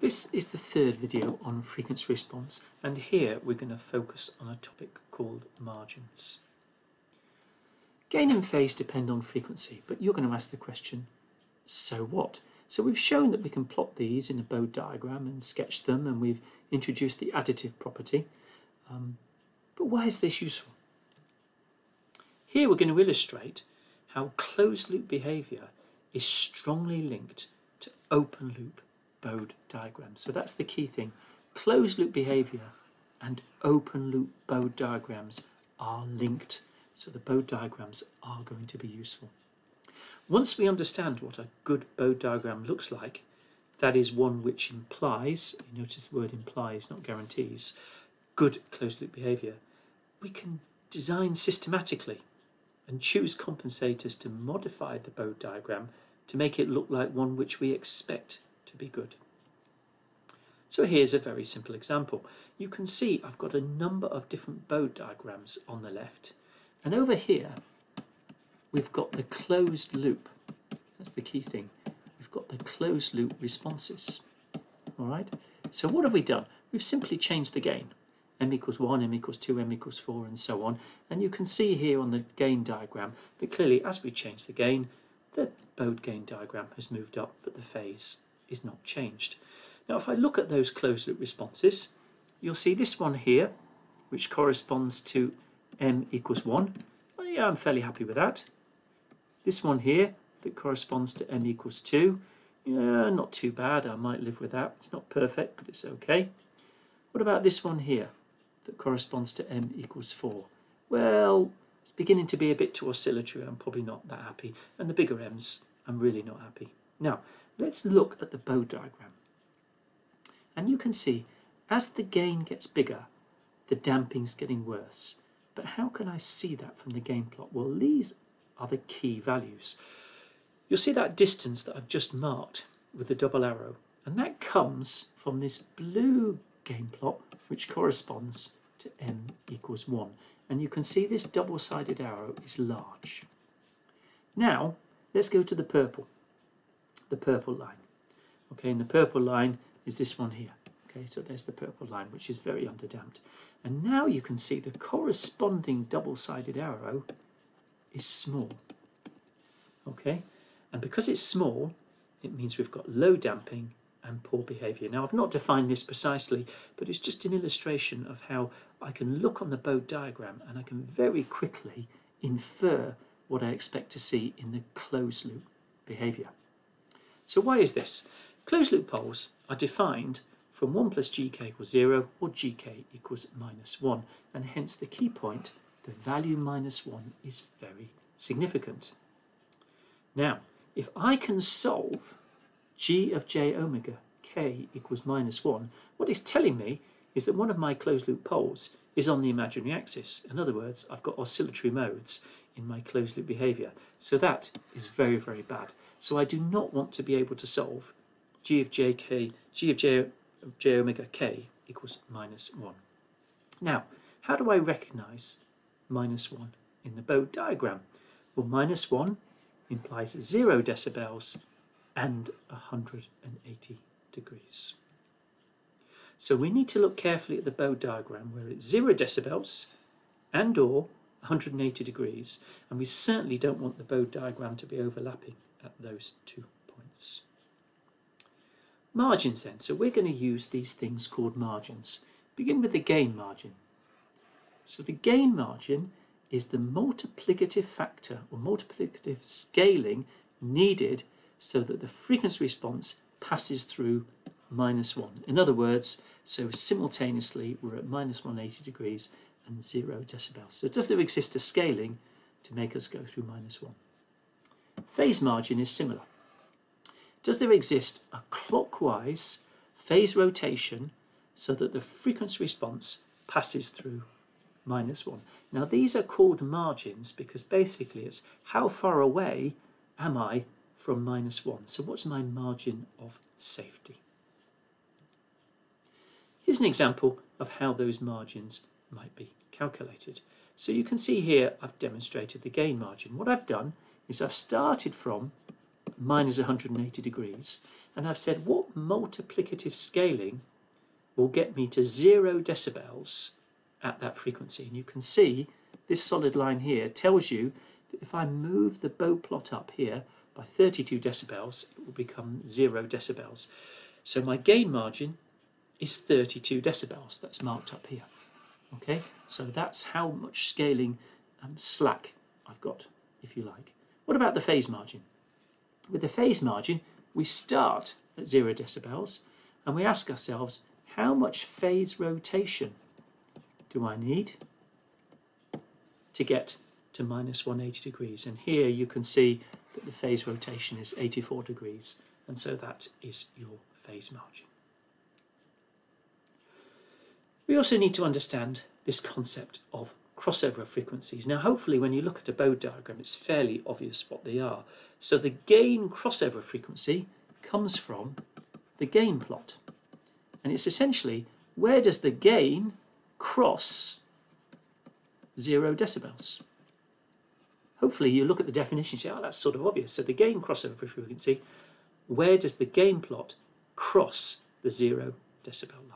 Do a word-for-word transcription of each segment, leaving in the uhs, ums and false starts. This is the third video on frequency response, and here we're going to focus on a topic called margins. Gain and phase depend on frequency, but you're going to ask the question, so what? So we've shown that we can plot these in a Bode diagram and sketch them, and we've introduced the additive property. Um, but why is this useful? Here we're going to illustrate how closed-loop behaviour is strongly linked to open-loop Bode diagrams. So that's the key thing. Closed loop behaviour and open loop Bode diagrams are linked. So the Bode diagrams are going to be useful. Once we understand what a good Bode diagram looks like, that is one which implies, you notice the word implies, not guarantees, good closed loop behaviour, we can design systematically and choose compensators to modify the Bode diagram to make it look like one which we expect to be good. So here's a very simple example. You can see I've got a number of different Bode diagrams on the left, and over here we've got the closed loop. That's the key thing. We've got the closed loop responses. Alright, so what have we done? We've simply changed the gain. M equals one, M equals two, M equals four, and so on. And you can see here on the gain diagram that clearly as we change the gain, the Bode gain diagram has moved up, but the phase is not changed. Now if I look at those closed loop responses, you'll see this one here, which corresponds to M equals one. Well, yeah, I'm fairly happy with that. This one here, that corresponds to M equals two. Yeah, not too bad, I might live with that. It's not perfect, but it's okay. What about this one here, that corresponds to M equals four? Well, it's beginning to be a bit too oscillatory, I'm probably not that happy. And the bigger M's, I'm really not happy. Now, let's look at the Bode diagram. And you can see, as the gain gets bigger, the damping's getting worse. But how can I see that from the gain plot? Well, these are the key values. You'll see that distance that I've just marked with the double arrow. And that comes from this blue gain plot, which corresponds to M equals one. And you can see this double-sided arrow is large. Now, let's go to the purple. The purple line. Okay, and the purple line is this one here. Okay, so there's the purple line, which is very underdamped. And now you can see the corresponding double-sided arrow is small. Okay, and because it's small, it means we've got low damping and poor behaviour. Now, I've not defined this precisely, but it's just an illustration of how I can look on the Bode diagram and I can very quickly infer what I expect to see in the closed-loop behaviour. So why is this? Closed-loop poles are defined from one plus gk equals zero or gk equals minus one, and hence the key point, the value minus one, is very significant. Now, if I can solve g of j omega k equals minus one, what it's telling me is that one of my closed-loop poles is on the imaginary axis. In other words, I've got oscillatory modes in my closed-loop behaviour. So that is very, very bad. So I do not want to be able to solve g of j k, g of j, of j omega k equals minus one. Now, how do I recognise minus one in the Bode diagram? Well, minus one implies zero decibels and one hundred eighty degrees. So we need to look carefully at the Bode diagram where it's zero decibels and or one hundred eighty degrees, and we certainly don't want the Bode diagram to be overlapping at those two points. Margins then. So we're going to use these things called margins. Begin with the gain margin. So the gain margin is the multiplicative factor or multiplicative scaling needed so that the frequency response passes through minus one. In other words, so simultaneously we're at minus one hundred eighty degrees and zero decibels. So does there exist a scaling to make us go through minus one? Phase margin is similar. Does there exist a clockwise phase rotation so that the frequency response passes through minus one? Now these are called margins because basically it's how far away am I from minus one? So what's my margin of safety? Here's an example of how those margins might be calculated. So you can see here I've demonstrated the gain margin. What I've done is I've started from minus one hundred eighty degrees, and I've said what multiplicative scaling will get me to zero decibels at that frequency. And you can see this solid line here tells you that if I move the bow plot up here by thirty-two decibels, it will become zero decibels. So my gain margin is thirty-two decibels. That's marked up here. Okay, so that's how much scaling um, slack I've got, if you like. What about the phase margin? With the phase margin, we start at zero decibels and we ask ourselves, how much phase rotation do I need to get to minus one hundred eighty degrees? And here you can see that the phase rotation is eighty-four degrees, and so that is your phase margin. We also need to understand this concept of crossover frequencies. Now, hopefully when you look at a Bode diagram, it's fairly obvious what they are. So the gain crossover frequency comes from the gain plot, and it's essentially, where does the gain cross zero decibels? Hopefully you look at the definition and say, oh, that's sort of obvious. So the gain crossover frequency, where does the gain plot cross the zero decibel line?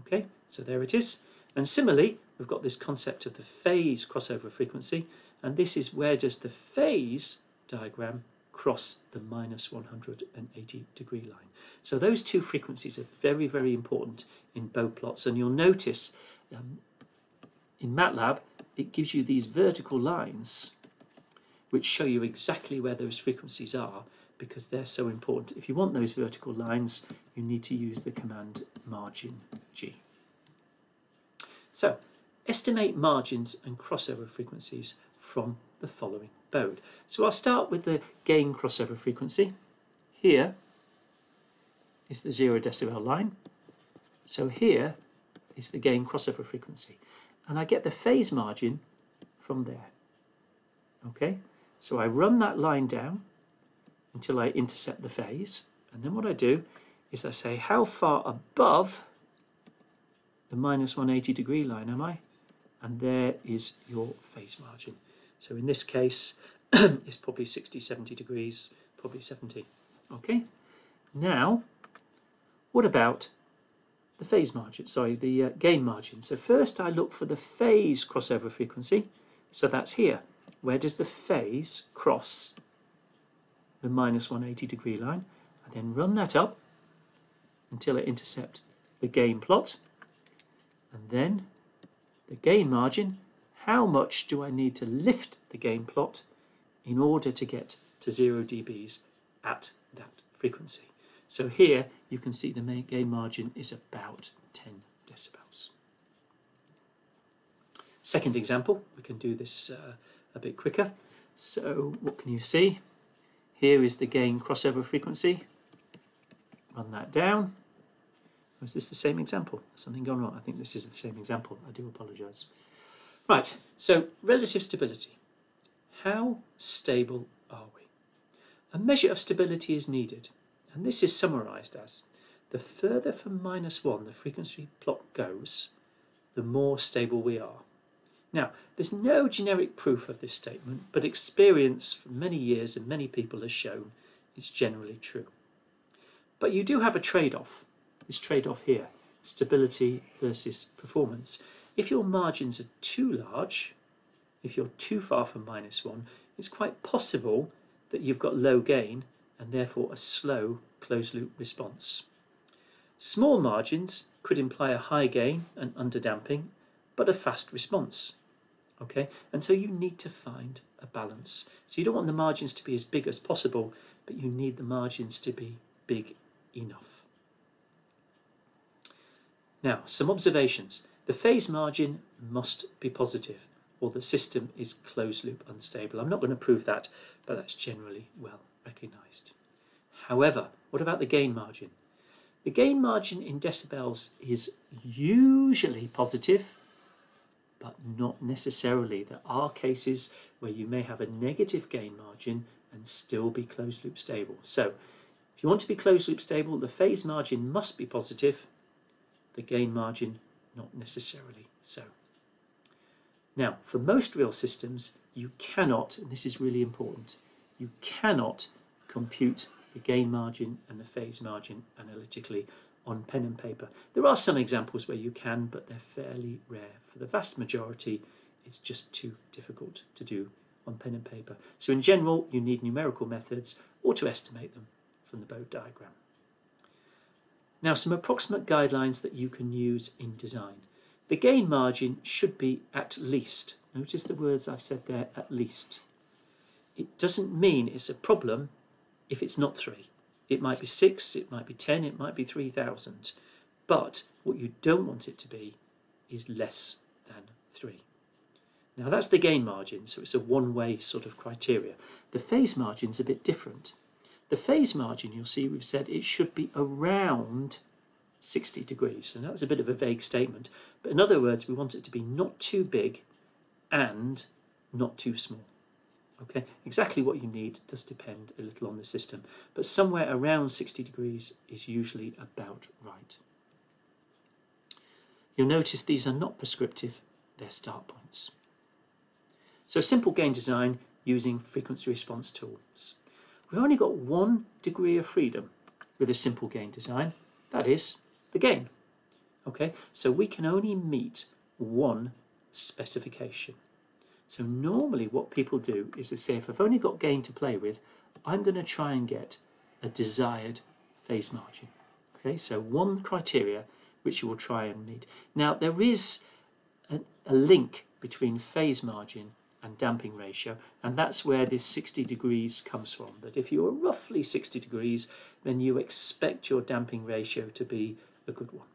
Okay, so there it is. And similarly, we've got this concept of the phase crossover frequency, and this is, where does the phase diagram cross the minus one hundred eighty degree line? So those two frequencies are very, very important in Bode plots, and you'll notice um, in MATLAB it gives you these vertical lines which show you exactly where those frequencies are, because they're so important. If you want those vertical lines, you need to use the command margin G. So estimate margins and crossover frequencies from the following Bode. So I'll start with the gain crossover frequency. Here is the zero decibel line. So here is the gain crossover frequency. And I get the phase margin from there. Okay, so I run that line down until I intercept the phase, and then what I do is I say, how far above the minus one hundred eighty degree line am I? And there is your phase margin. So in this case it's probably sixty, seventy degrees, probably seventy. Okay, now what about the phase margin, sorry, the uh, gain margin? So first I look for the phase crossover frequency, so that's here. Where does the phase cross the minus one hundred eighty degree line? I then run that up until I intercept the gain plot, and then the gain margin. How much do I need to lift the gain plot in order to get to zero decibels at that frequency? So here you can see the main gain margin is about ten decibels. Second example, we can do this uh, a bit quicker. So what can you see? Here is the gain crossover frequency. Run that down. Or is this the same example? Something gone wrong. I think this is the same example. I do apologise. Right, so relative stability. How stable are we? A measure of stability is needed, and this is summarised as, the further from minus one the frequency plot goes, the more stable we are. Now, there's no generic proof of this statement, but experience from many years and many people has shown it's generally true. But you do have a trade-off, this trade-off here, stability versus performance. If your margins are too large, if you're too far from minus one, it's quite possible that you've got low gain, and therefore a slow closed-loop response. Small margins could imply a high gain and underdamping, but a fast response. Okay, and so you need to find a balance. So you don't want the margins to be as big as possible, but you need the margins to be big enough. Now, some observations. The phase margin must be positive, or the system is closed-loop unstable. I'm not going to prove that, but that's generally well recognised. However, what about the gain margin? The gain margin in decibels is usually positive, but not necessarily. There are cases where you may have a negative gain margin and still be closed loop stable. So if you want to be closed loop stable, the phase margin must be positive, the gain margin not necessarily so. Now, for most real systems, you cannot, and this is really important, you cannot compute the gain margin and the phase margin analytically on pen and paper. There are some examples where you can, but they're fairly rare. For the vast majority, it's just too difficult to do on pen and paper. So in general, you need numerical methods or to estimate them from the Bode diagram. Now, some approximate guidelines that you can use in design. The gain margin should be at least. Notice the words I've said there, at least. It doesn't mean it's a problem if it's not three. It might be six, it might be ten, it might be three thousand. But what you don't want it to be is less than three. Now that's the gain margin, so it's a one-way sort of criteria. The phase margin's a bit different. The phase margin, you'll see we've said it should be around sixty degrees, and that's a bit of a vague statement. But in other words, we want it to be not too big and not too small. Okay, exactly what you need does depend a little on the system, but somewhere around sixty degrees is usually about right. You'll notice these are not prescriptive, they're start points. So simple gain design using frequency response tools. We've only got one degree of freedom with a simple gain design, that is the gain. Okay, so we can only meet one specification. So normally what people do is they say, if I've only got gain to play with, I'm going to try and get a desired phase margin. Okay, so one criteria which you will try and meet. Now there is a, a link between phase margin and damping ratio, and that's where this sixty degrees comes from. That if you are roughly sixty degrees, then you expect your damping ratio to be a good one.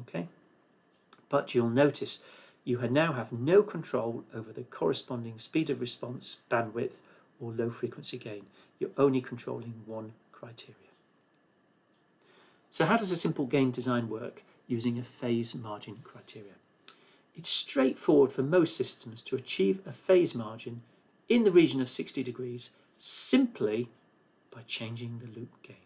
Okay, but you'll notice you now have no control over the corresponding speed of response, bandwidth, or low frequency gain. You're only controlling one criteria. So how does a simple gain design work using a phase margin criteria? It's straightforward for most systems to achieve a phase margin in the region of sixty degrees simply by changing the loop gain.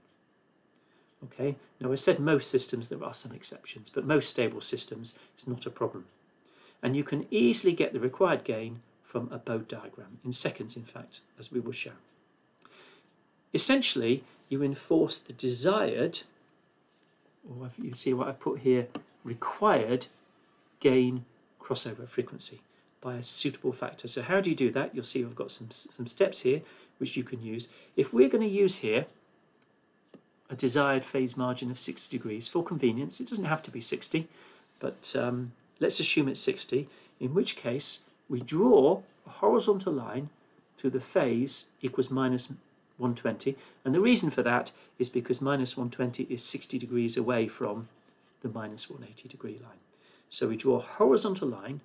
Okay, now I said most systems, there are some exceptions, but most stable systems it's not a problem. And you can easily get the required gain from a Bode diagram, in seconds in fact, as we will show. Essentially, you enforce the desired, or you see what I've put here, required gain crossover frequency by a suitable factor. So how do you do that? You'll see we've got some, some steps here which you can use. If we're going to use here a desired phase margin of sixty degrees for convenience, it doesn't have to be sixty, but um, let's assume it's sixty, in which case we draw a horizontal line through the phase equals minus one twenty. And the reason for that is because minus one twenty is sixty degrees away from the minus one eighty degree line. So we draw a horizontal line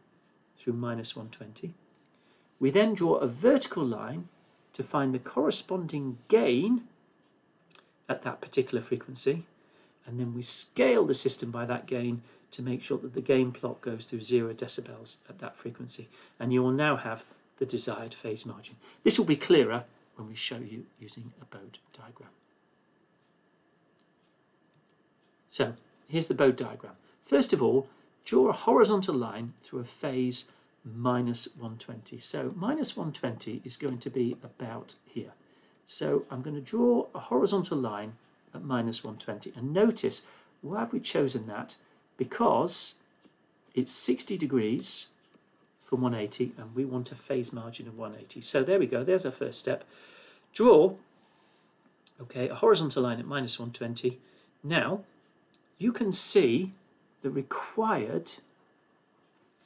through minus one twenty. We then draw a vertical line to find the corresponding gain at that particular frequency. And then we scale the system by that gain to make sure that the gain plot goes through zero decibels at that frequency, and you will now have the desired phase margin. This will be clearer when we show you using a Bode diagram. So here's the Bode diagram. First of all, draw a horizontal line through a phase minus one twenty. So minus one twenty is going to be about here. So I'm going to draw a horizontal line at minus one twenty, and notice why have we chosen that? Because it's sixty degrees from one eighty, and we want a phase margin of one eighty. So there we go, there's our first step. Draw, okay, a horizontal line at minus one twenty. Now, you can see the required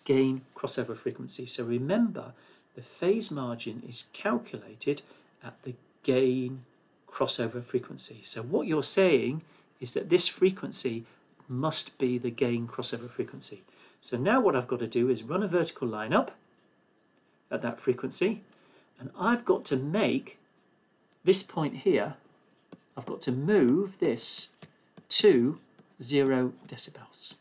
gain crossover frequency. So remember, the phase margin is calculated at the gain crossover frequency. So what you're saying is that this frequency must be the gain crossover frequency. So now what I've got to do is run a vertical line up at that frequency, and I've got to make this point here, I've got to move this to zero decibels.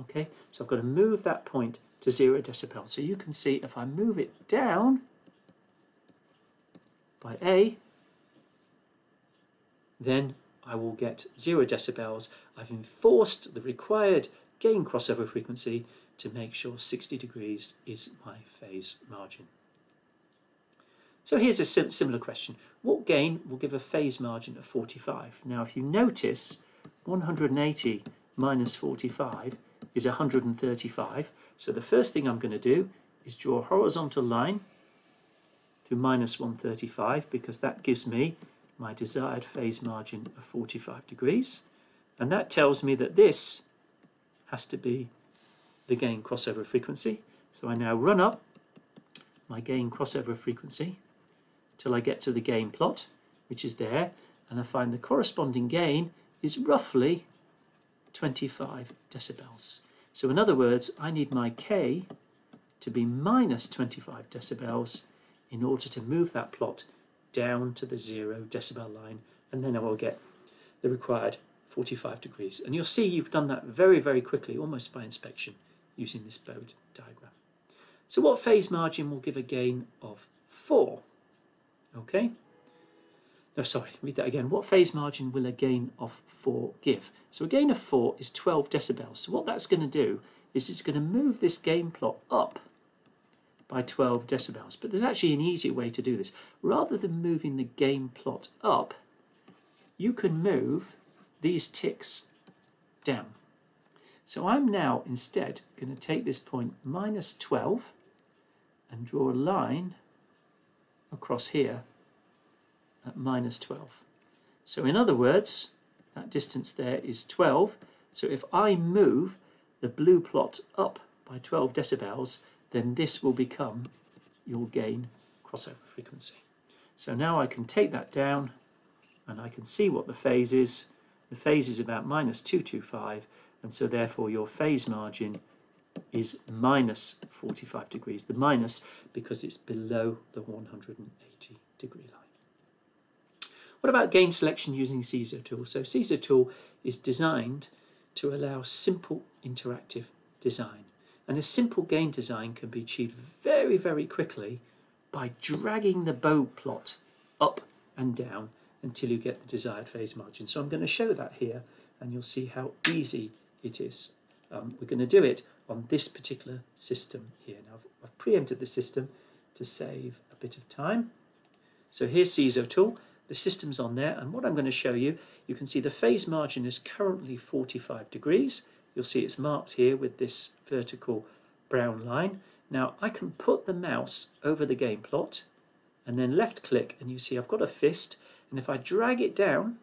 Okay, so I've got to move that point to zero decibels. So you can see if I move it down by A, then I will get zero decibels. I've enforced the required gain crossover frequency to make sure sixty degrees is my phase margin. So here's a sim similar question. What gain will give a phase margin of forty-five? Now, if you notice, one hundred eighty minus forty-five is one hundred thirty-five. So the first thing I'm going to do is draw a horizontal line through minus one hundred thirty-five, because that gives me my desired phase margin of forty-five degrees. And that tells me that this has to be the gain crossover frequency. So I now run up my gain crossover frequency till I get to the gain plot, which is there, and I find the corresponding gain is roughly twenty-five decibels. So in other words, I need my K to be minus twenty-five decibels in order to move that plot down to the zero decibel line, and then I will get the required forty-five degrees. And you'll see you've done that very, very quickly, almost by inspection, using this Bode diagram. So what phase margin will give a gain of four? Okay. No, sorry, read that again. What phase margin will a gain of four give? So a gain of four is twelve decibels. So what that's going to do is it's going to move this gain plot up by twelve decibels. But there's actually an easier way to do this. Rather than moving the gain plot up, you can move these ticks down. So I'm now instead going to take this point minus twelve and draw a line across here at minus twelve. So in other words, that distance there is twelve. So if I move the blue plot up by twelve decibels, then this will become your gain crossover frequency. So now I can take that down and I can see what the phase is. The phase is about minus two twenty-five, and so therefore your phase margin is minus forty-five degrees. The minus because it's below the one hundred eighty degree line. What about gain selection using SISO Tool? So SISO Tool is designed to allow simple interactive design. And a simple gain design can be achieved very, very quickly by dragging the Bode plot up and down until you get the desired phase margin. So I'm going to show that here, and you'll see how easy it is. Um, we're going to do it on this particular system here. Now, I've, I've preempted the system to save a bit of time. So here's SISO Tool. The system's on there, and what I'm going to show you, you can see the phase margin is currently forty-five degrees. You'll see it's marked here with this vertical brown line. Now I can put the mouse over the gain plot and then left click, and you see I've got a fist, and if I drag it down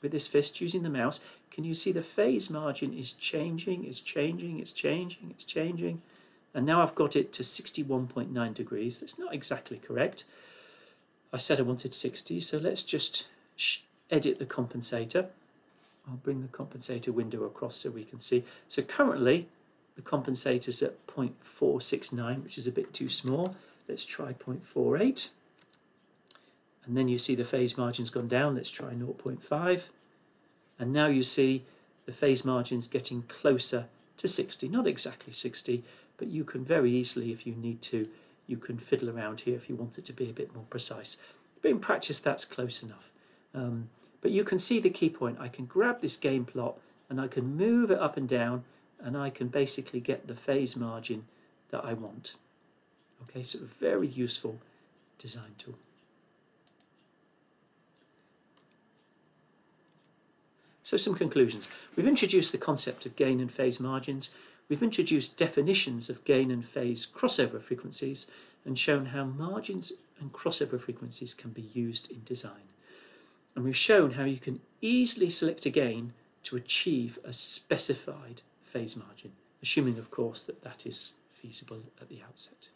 with this fist using the mouse, can you see the phase margin is changing, it's changing, it's changing, it's changing, and now I've got it to sixty-one point nine degrees. That's not exactly correct. I said I wanted sixty, so let's just edit the compensator. I'll bring the compensator window across so we can see. So currently the compensator's at zero point four six nine, which is a bit too small. Let's try zero point four eight. And then you see the phase margin's gone down. Let's try zero point five. And now you see the phase margin's getting closer to sixty. Not exactly sixty, but you can very easily, if you need to, you can fiddle around here if you want it to be a bit more precise. But in practice, that's close enough. Um, but you can see the key point. I can grab this gain plot and I can move it up and down, and I can basically get the phase margin that I want. Okay, so a very useful design tool. So some conclusions. We've introduced the concept of gain and phase margins. We've introduced definitions of gain and phase crossover frequencies and shown how margins and crossover frequencies can be used in design. And we've shown how you can easily select a gain to achieve a specified phase margin, assuming, of course, that that is feasible at the outset.